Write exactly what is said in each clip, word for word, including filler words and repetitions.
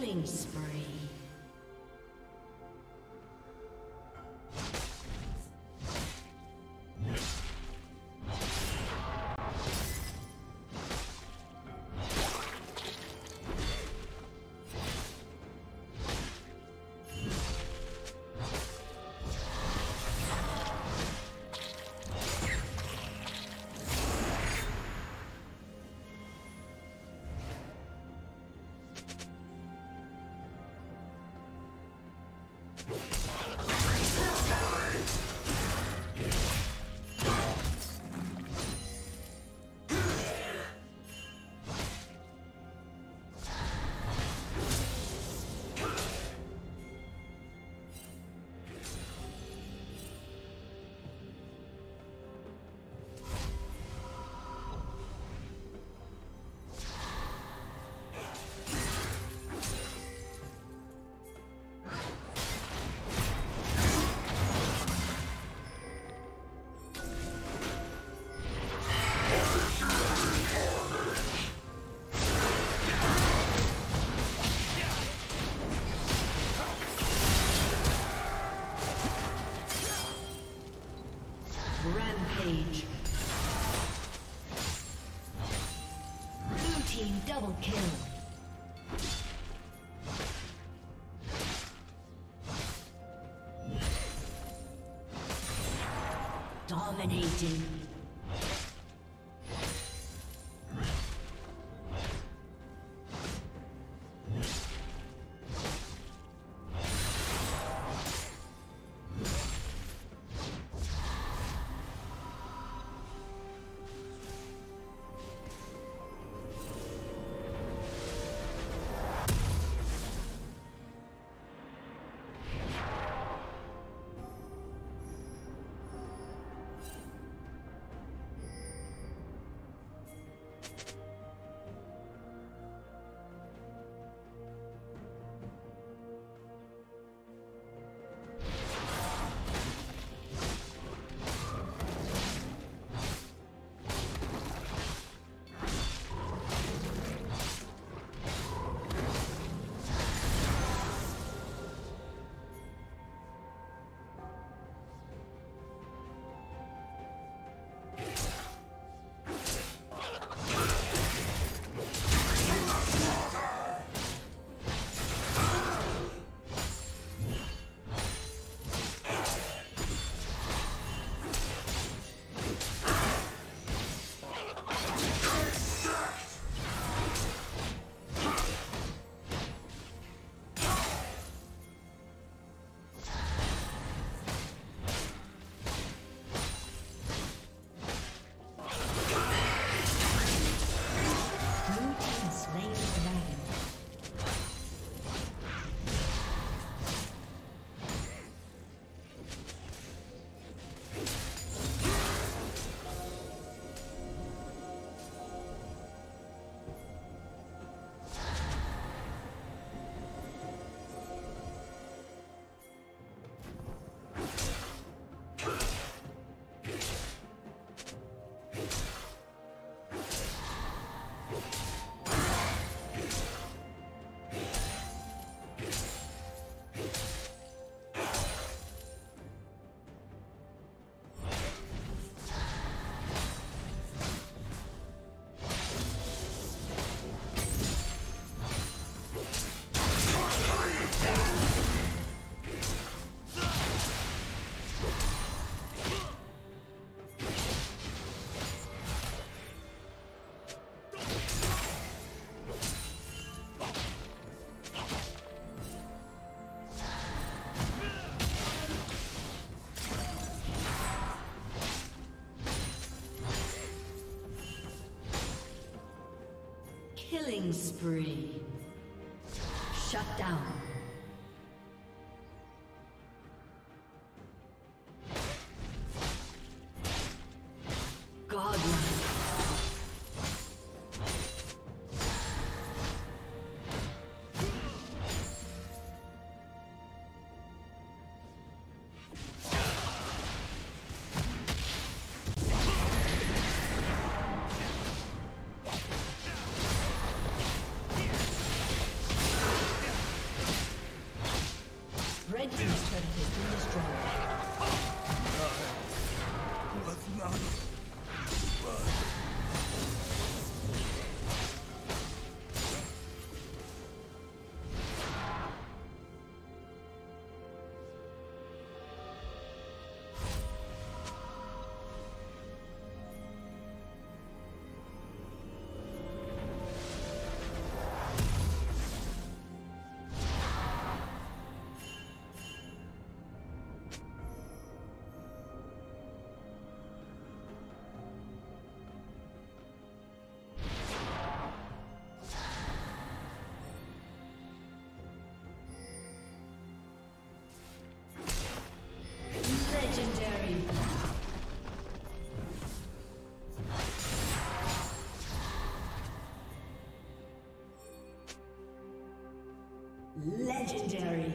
killing spree. Double kill. Dominating. Killing spree. Shut down. Legendary.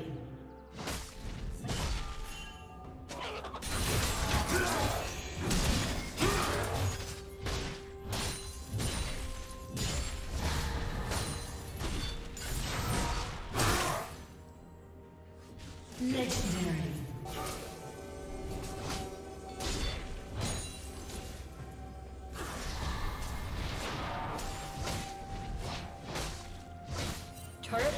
Legendary. Turret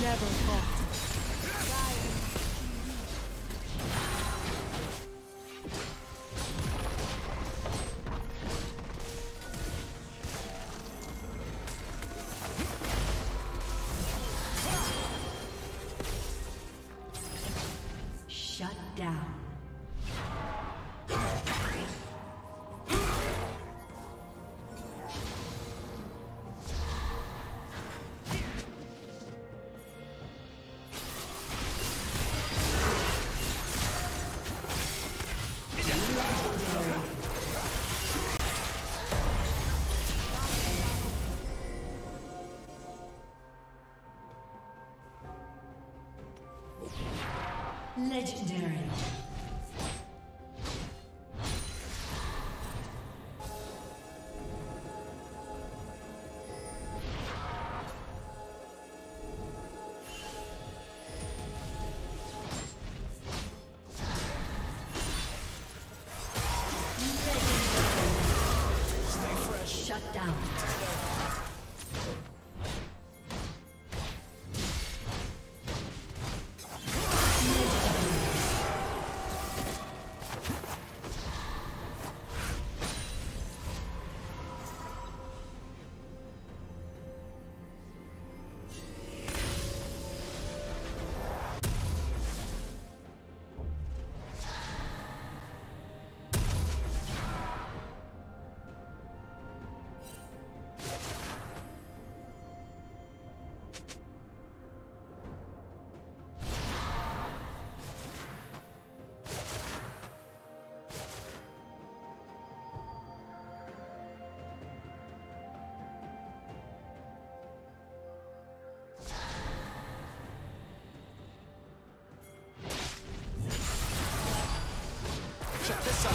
Never fall. Legendary. Check this out.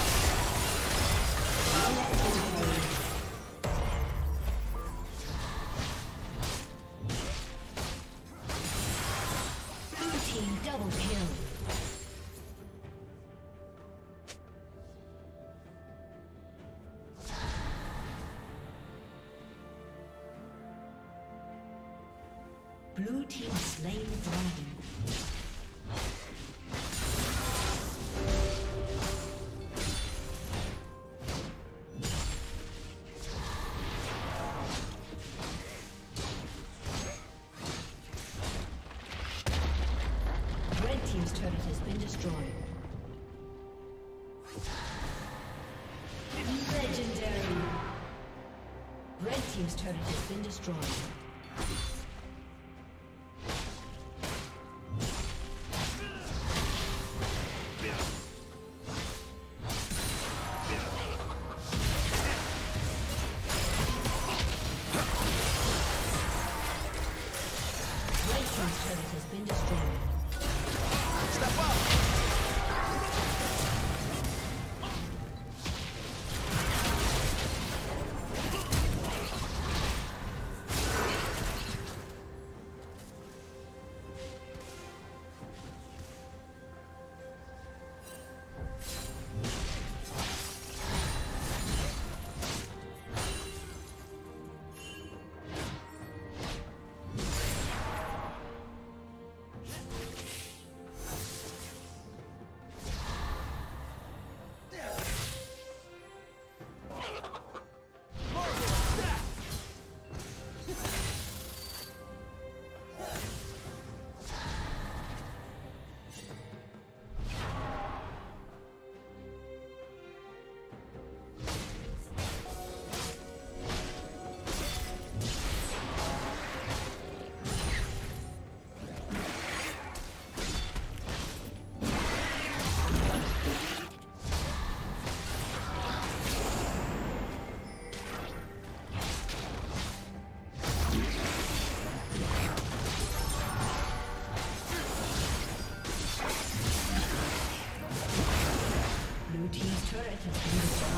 Team's turret has been destroyed. turret has been destroyed.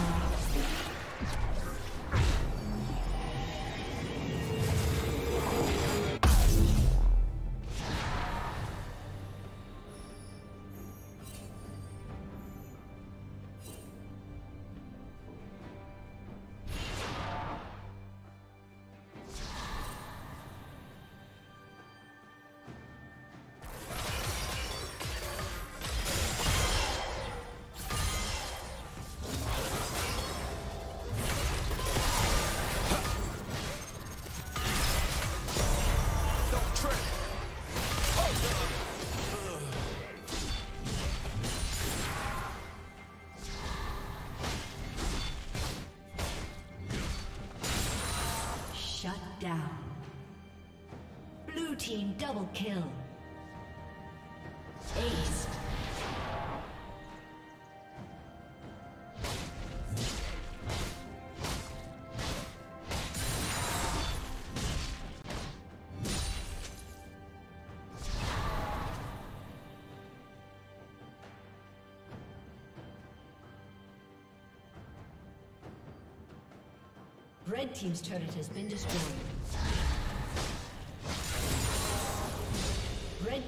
Down. Blue team double kill. Ace. Red team's turret has been destroyed. Red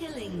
Killing